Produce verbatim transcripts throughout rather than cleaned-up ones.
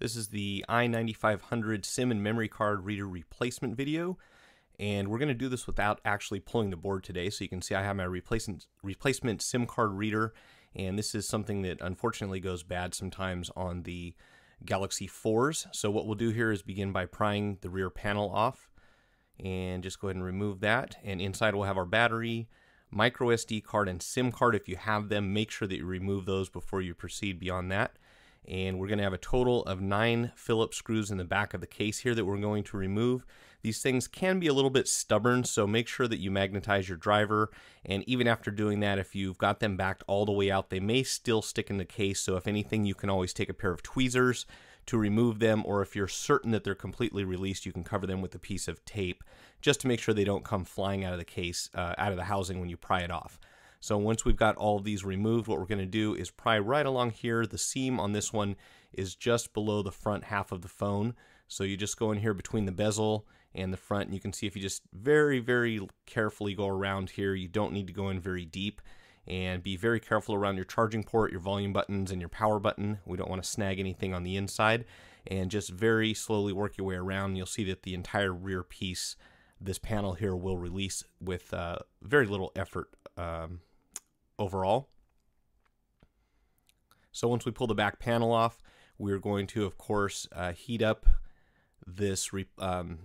This is the i ninety-five hundred SIM and memory card reader replacement video, and we're going to do this without actually pulling the board today. So you can see I have my replacement, replacement SIM card reader, and this is something that unfortunately goes bad sometimes on the Galaxy fours. So what we'll do here is begin by prying the rear panel off, and just go ahead and remove that. And inside we'll have our battery, micro S D card, and SIM card. If you have them, make sure that you remove those before you proceed beyond that. And we're going to have a total of nine Phillips screws in the back of the case here that we're going to remove. These things can be a little bit stubborn, so make sure that you magnetize your driver. And even after doing that, if you've got them backed all the way out, they may still stick in the case. So if anything, you can always take a pair of tweezers to remove them, or if you're certain that they're completely released, you can cover them with a piece of tape just to make sure they don't come flying out of the case, uh, out of the housing when you pry it off. So once we've got all of these removed, what we're going to do is pry right along here. The seam on this one is just below the front half of the phone. So you just go in here between the bezel and the front, and you can see if you just very, very carefully go around here, you don't need to go in very deep. And be very careful around your charging port, your volume buttons, and your power button. We don't want to snag anything on the inside. And just very slowly work your way around. You'll see that the entire rear piece, this panel here, will release with uh, very little effort um, overall. So once we pull the back panel off, we're going to, of course, uh, heat up this re um,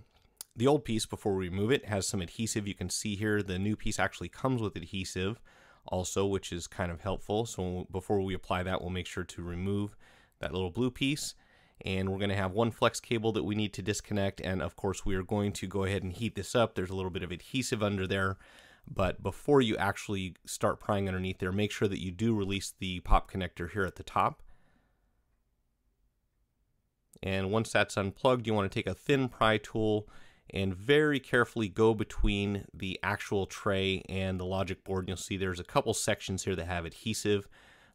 the old piece before we remove it. It has some adhesive. You can see here the new piece actually comes with adhesive also, which is kind of helpful. So before we apply that, we'll make sure to remove that little blue piece. And we're going to have one flex cable that we need to disconnect. And of course, we are going to go ahead and heat this up. There's a little bit of adhesive under there, but before you actually start prying underneath there, make sure that you do release the pop connector here at the top. And once that's unplugged, you want to take a thin pry tool and very carefully go between the actual tray and the logic board. And you'll see there's a couple sections here that have adhesive.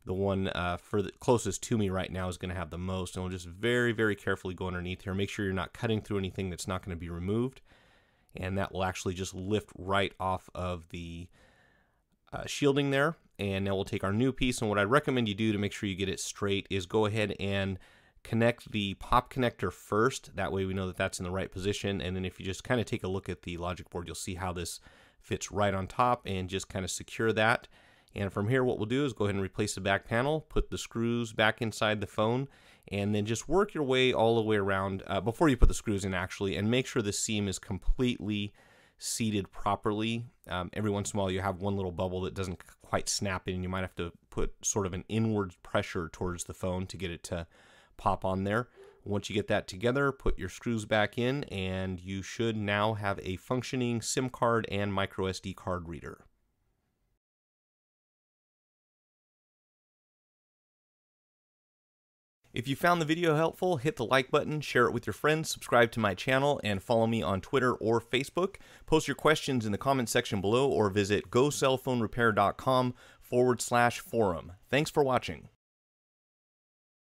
The one uh, for the closest to me right now is going to have the most. And we'll just very, very carefully go underneath here. Make sure you're not cutting through anything that's not going to be removed. And that will actually just lift right off of the uh, shielding there. And now we'll take our new piece. And what I recommend you do to make sure you get it straight is go ahead and connect the pop connector first. That way we know that that's in the right position. And then if you just kind of take a look at the logic board, you'll see how this fits right on top, and just kind of secure that. And from here, what we'll do is go ahead and replace the back panel, put the screws back inside the phone, and then just work your way all the way around uh, before you put the screws in, actually, and make sure the seam is completely seated properly. Um, every once in a while, you have one little bubble that doesn't quite snap in. You might have to put sort of an inward pressure towards the phone to get it to pop on there. Once you get that together, put your screws back in, and you should now have a functioning SIM card and micro S D card reader. If you found the video helpful, hit the like button, share it with your friends, subscribe to my channel, and follow me on Twitter or Facebook. Post your questions in the comment section below, or visit go cell phone repair dot com forward slash forum. Thanks for watching.